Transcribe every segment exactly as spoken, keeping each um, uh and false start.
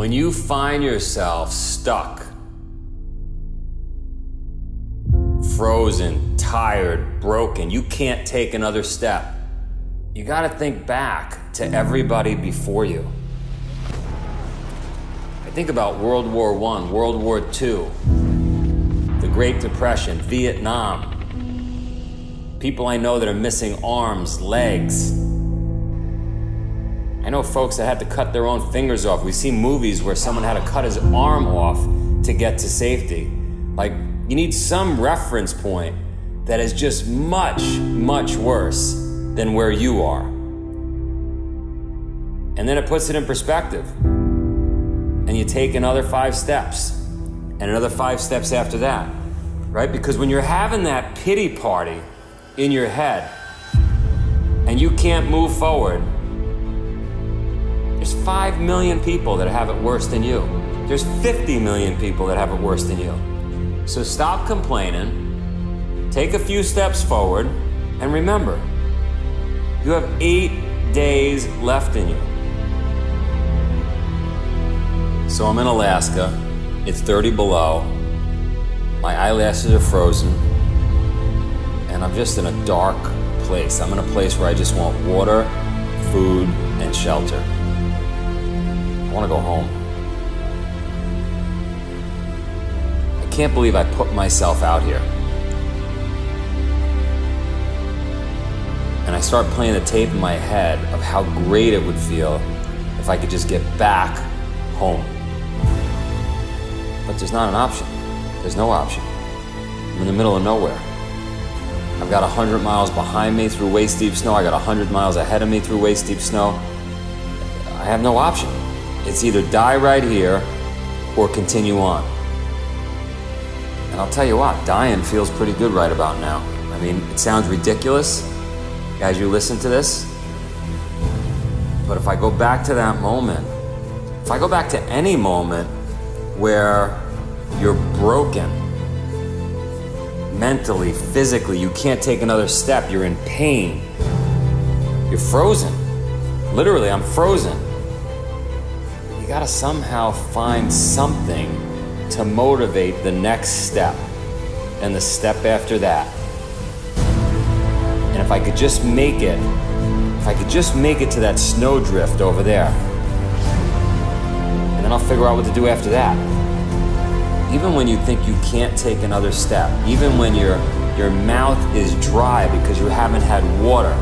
When you find yourself stuck, frozen, tired, broken, you can't take another step, you gotta think back to everybody before you. I think about World War One, World War Two, the Great Depression, Vietnam, people I know that are missing arms, legs. I know folks that had to cut their own fingers off. We see movies where someone had to cut his arm off to get to safety. Like, you need some reference point that is just much, much worse than where you are. And then it puts it in perspective. And you take another five steps, and another five steps after that, right? Because when you're having that pity party in your head and you can't move forward, there's five million people that have it worse than you. There's fifty million people that have it worse than you. So stop complaining, take a few steps forward, and remember, you have eight days left in you. So I'm in Alaska, it's thirty below, my eyelashes are frozen, and I'm just in a dark place. I'm in a place where I just want water, food, and shelter. I want to go home. I can't believe I put myself out here. And I start playing the tape in my head of how great it would feel if I could just get back home. But there's not an option. There's no option. I'm in the middle of nowhere. I've got one hundred miles behind me through waist-deep snow. I got one hundred miles ahead of me through waist-deep snow. I have no option. It's either die right here or continue on. And I'll tell you what, dying feels pretty good right about now. I mean, it sounds ridiculous as you listen to this, but if I go back to that moment, if I go back to any moment where you're broken, mentally, physically, you can't take another step, you're in pain, you're frozen. Literally, I'm frozen. You gotta somehow find something to motivate the next step and the step after that. And if I could just make it, if I could just make it to that snowdrift over there, and then I'll figure out what to do after that. Even when you think you can't take another step, even when your, your mouth is dry because you haven't had water,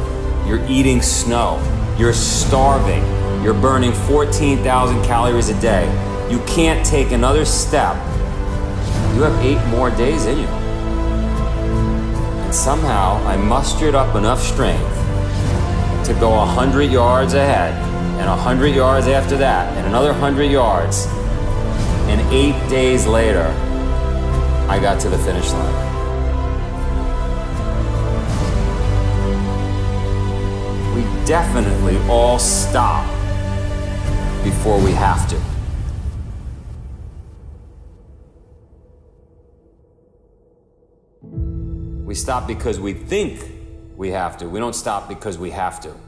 you're eating snow, you're starving, you're burning fourteen thousand calories a day. You can't take another step. You have eight more days in you. And somehow I mustered up enough strength to go one hundred yards ahead and one hundred yards after that and another one hundred yards. And eight days later, I got to the finish line. We definitely all stop before we have to. We stop because we think we have to. We don't stop because we have to.